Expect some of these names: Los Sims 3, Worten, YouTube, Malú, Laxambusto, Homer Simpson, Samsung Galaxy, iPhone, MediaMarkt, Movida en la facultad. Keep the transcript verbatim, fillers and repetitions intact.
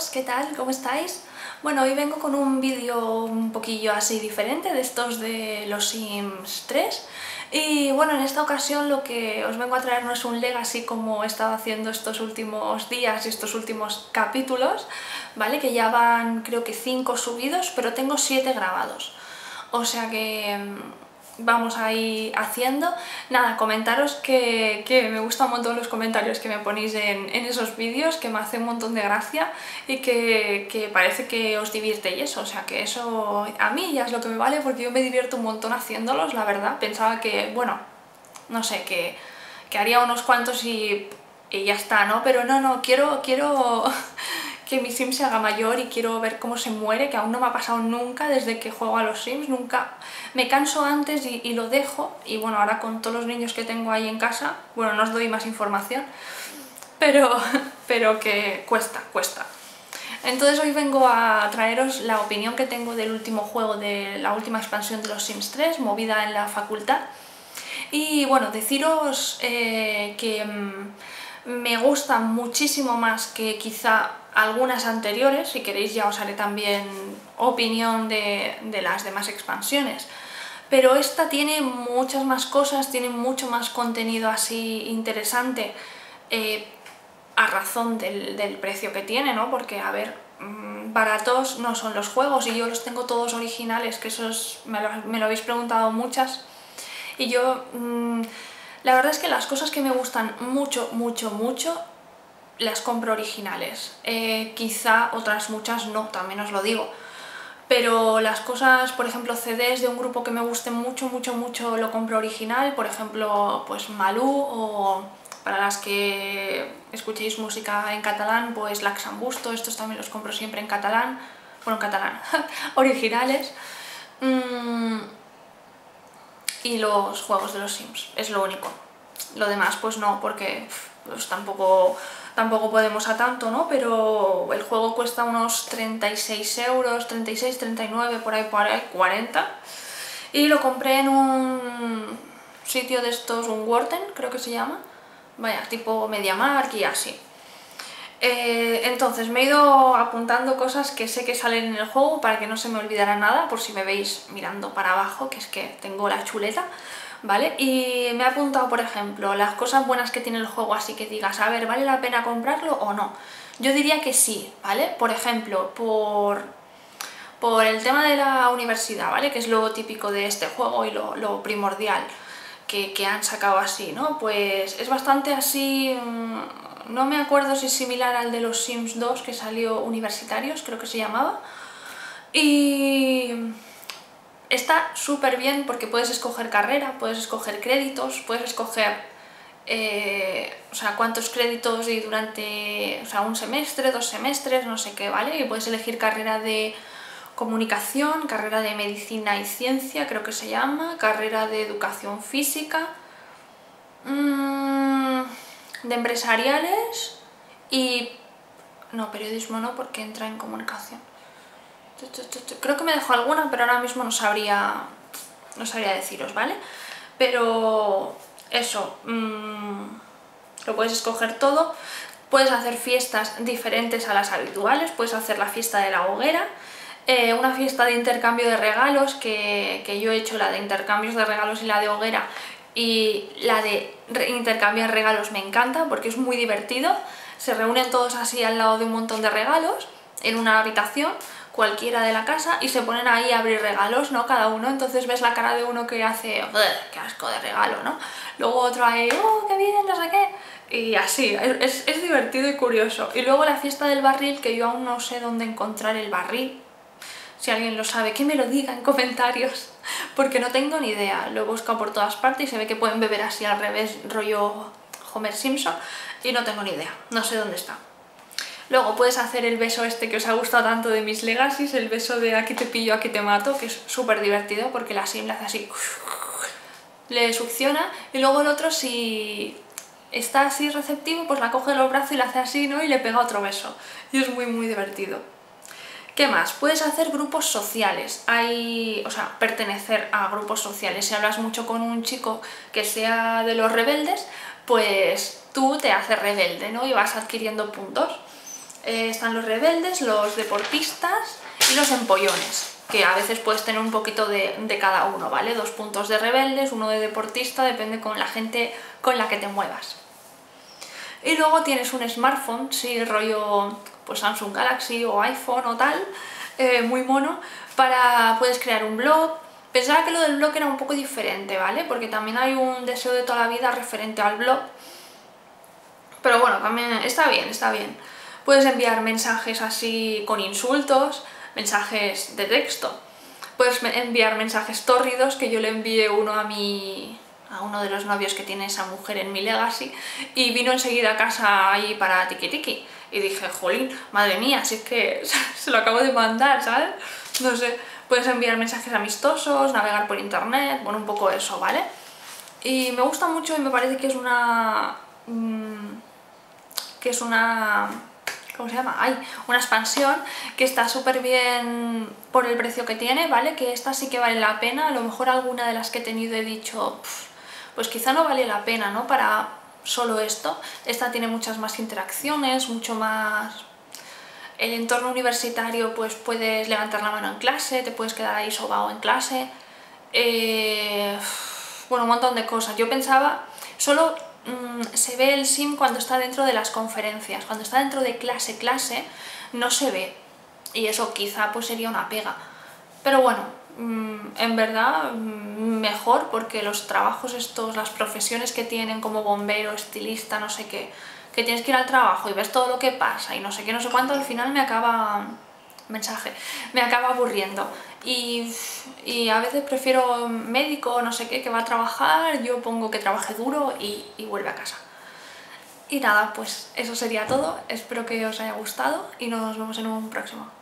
todos, ¿qué tal? ¿Cómo estáis? Bueno, hoy vengo con un vídeo un poquillo así diferente de estos de los Sims tres. Y bueno, en esta ocasión lo que os vengo a traer no es un legacy como he estado haciendo estos últimos días y estos últimos capítulos, ¿vale? Que ya van creo que cinco subidos, pero tengo siete grabados. O sea que vamos a ir haciendo. Nada, comentaros que, que me gustan un montón los comentarios que me ponéis en, en esos vídeos, que me hace un montón de gracia y que, que parece que os divirtéis. O sea que eso a mí ya es lo que me vale, porque yo me divierto un montón haciéndolos, la verdad. Pensaba que, bueno, no sé, que, que haría unos cuantos y, y ya está, ¿no? Pero no, no, quiero... quiero... que mi Sim se haga mayor y quiero ver cómo se muere, que aún no me ha pasado nunca desde que juego a los Sims, nunca me canso antes y, y lo dejo. Y bueno, ahora con todos los niños que tengo ahí en casa, bueno, no os doy más información, pero, pero que cuesta, cuesta. Entonces hoy vengo a traeros la opinión que tengo del último juego, de la última expansión de los Sims tres, movida en la facultad. Y bueno, deciros eh, que mmm, me gusta muchísimo más que quizá algunas anteriores. Si queréis ya os haré también opinión de, de las demás expansiones, pero esta tiene muchas más cosas, tiene mucho más contenido así interesante, eh, a razón del, del precio que tiene, ¿no? Porque, a ver, baratos no son los juegos y yo los tengo todos originales, que esos me lo, me lo habéis preguntado muchas, y yo mmm, la verdad es que las cosas que me gustan mucho, mucho, mucho las compro originales. Eh, quizá otras muchas no, también os lo digo, pero las cosas, por ejemplo, C Ds de un grupo que me gusten mucho, mucho, mucho, lo compro original. Por ejemplo, pues Malú, o para las que escuchéis música en catalán, pues Laxambusto, estos también los compro siempre en catalán, bueno, en catalán, originales. Mm, y los juegos de los Sims, es lo único. Lo demás pues no, porque pues, tampoco... Tampoco podemos a tanto, ¿no? Pero el juego cuesta unos treinta y seis euros, treinta y seis, treinta y nueve, por ahí, por ahí, cuarenta. Y lo compré en un sitio de estos, un Worten, creo que se llama. Vaya, tipo MediaMarkt y así. Eh, entonces, me he ido apuntando cosas que sé que salen en el juego para que no se me olvidara nada, por si me veis mirando para abajo, que es que tengo la chuleta. ¿Vale? Y me he apuntado, por ejemplo, las cosas buenas que tiene el juego, así que digas, a ver, ¿vale la pena comprarlo o no? Yo diría que sí, ¿vale? Por ejemplo, por, por el tema de la universidad, ¿vale? Que es lo típico de este juego y lo, lo primordial que, que han sacado así, ¿no? Pues es bastante así, no me acuerdo si es similar al de los Sims dos que salió, Universitarios, creo que se llamaba, y... Está súper bien porque puedes escoger carrera, puedes escoger créditos, puedes escoger eh, o sea, cuántos créditos y durante, o sea, un semestre, dos semestres, no sé qué, ¿vale? Y puedes elegir carrera de comunicación, carrera de medicina y ciencia, creo que se llama, carrera de educación física, mmm, de empresariales y... No, periodismo no, porque entra en comunicación. Creo que me dejó alguna, pero ahora mismo no sabría, no sabría deciros, ¿vale? Pero eso, mmm, lo puedes escoger todo. Puedes hacer fiestas diferentes a las habituales, puedes hacer la fiesta de la hoguera, eh, una fiesta de intercambio de regalos, que, que yo he hecho la de intercambios de regalos y la de hoguera, y la de intercambiar regalos me encanta porque es muy divertido. Se reúnen todos así al lado de un montón de regalos en una habitación cualquiera de la casa y se ponen ahí a abrir regalos, ¿no? Cada uno, entonces ves la cara de uno que hace qué asco de regalo, ¿no? Luego otro ahí, oh, qué bien, no sé qué, y así, es, es divertido y curioso. Y luego la fiesta del barril, que yo aún no sé dónde encontrar el barril, si alguien lo sabe, que me lo diga en comentarios, porque no tengo ni idea. Lo he buscado por todas partes y se ve que pueden beber así al revés, rollo Homer Simpson, y no tengo ni idea, no sé dónde está. Luego puedes hacer el beso este que os ha gustado tanto de mis legacies, el beso de aquí te pillo, aquí te mato, que es súper divertido porque la Sim le hace así, le succiona, y luego el otro, si está así receptivo, pues la coge de los brazos y la hace así, ¿no? Y le pega otro beso, y es muy muy divertido. ¿Qué más? Puedes hacer grupos sociales, hay, o sea, pertenecer a grupos sociales. Si hablas mucho con un chico que sea de los rebeldes, pues tú te haces rebelde, ¿no? Y vas adquiriendo puntos. eh, están los rebeldes, los deportistas y los empollones, que a veces puedes tener un poquito de, de cada uno, ¿vale? Dos puntos de rebeldes, uno de deportista, depende con la gente con la que te muevas. Y luego tienes un smartphone, sí, rollo pues Samsung Galaxy o iPhone o tal, eh, muy mono, para puedes crear un blog. Pensaba que lo del blog era un poco diferente, ¿vale? Porque también hay un deseo de toda la vida referente al blog. Pero bueno, también está bien, está bien. Puedes enviar mensajes así con insultos, mensajes de texto. Puedes enviar mensajes tórridos, que yo le envié uno a mi... a uno de los novios que tiene esa mujer en mi Legacy, y vino enseguida a casa ahí para tiki tiki. Y dije, jolín, madre mía, si es que se lo acabo de mandar, ¿sabes? No sé, puedes enviar mensajes amistosos, navegar por internet, bueno, un poco eso, ¿vale? Y me gusta mucho y me parece que es una... Mmm, que es una... ¿cómo se llama? Ay, una expansión que está súper bien por el precio que tiene, ¿vale? Que esta sí que vale la pena. A lo mejor alguna de las que he tenido he dicho... Pff, pues quizá no vale la pena, ¿no? Para solo esto. Esta tiene muchas más interacciones, mucho más... El entorno universitario, pues puedes levantar la mano en clase, te puedes quedar ahí sobao en clase... Eh... Bueno, un montón de cosas. Yo pensaba... Solo mmm, se ve el sim cuando está dentro de las conferencias. Cuando está dentro de clase, clase, no se ve. Y eso quizá pues sería una pega. Pero bueno... en verdad mejor, porque los trabajos estos, las profesiones que tienen como bombero, estilista, no sé qué, que tienes que ir al trabajo y ves todo lo que pasa y no sé qué, no sé cuánto, al final me acaba mensaje, me acaba aburriendo y, y a veces prefiero médico, no sé qué, que va a trabajar, yo pongo que trabaje duro y, y vuelve a casa. Y nada, pues eso sería todo, espero que os haya gustado y nos vemos en un próximo.